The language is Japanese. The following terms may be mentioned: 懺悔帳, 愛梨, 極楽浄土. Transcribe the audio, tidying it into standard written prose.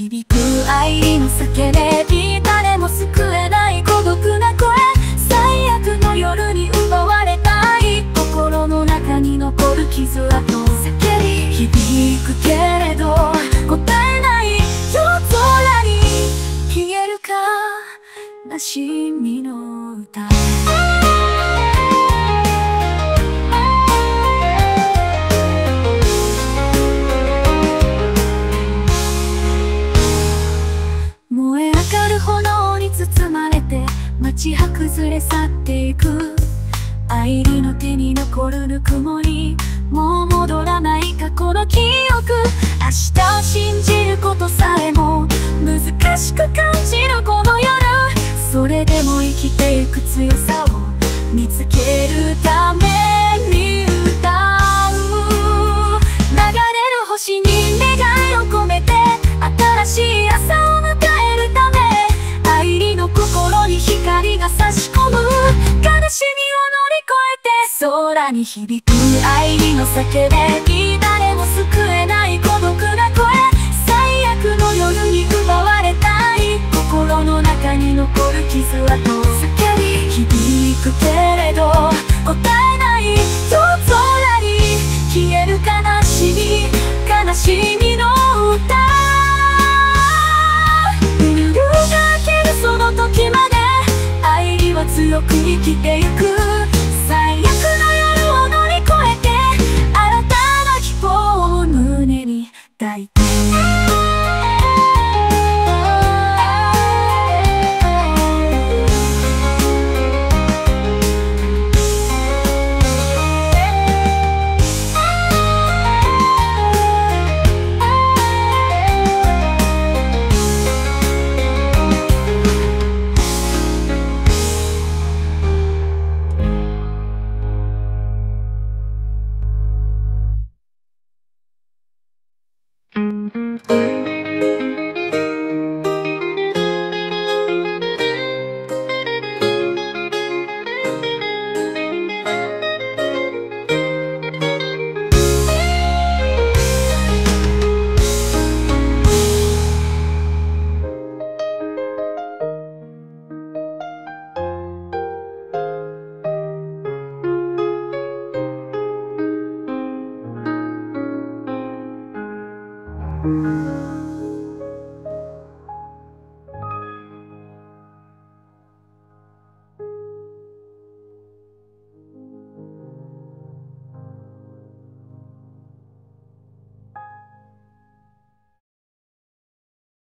響く愛の叫べに誰も救えない孤独な声、最悪の夜に奪われたい心の中に残る傷跡、叫び響くけれど答えない夜空に消えるか悲しみの歌。街は崩れ去っていく、愛梨の手に残るぬくもり、もう戻らない過去の記憶、明日を信じることさえも難しく感じるこの夜、それでも生きていく強さを見つけるために歌う、流れる星に願いを込めて新しい朝を迎えるため、愛梨の心に光が差し込む、悲しみを乗り越えて空に響く愛梨の叫べに誰も救えない孤独な声、最悪の夜に奪われたい心の中に残る傷跡、叫び響くけれど答えない夜空に消える悲しみ、悲しみの歌。その時まで愛梨は強く生きてゆく。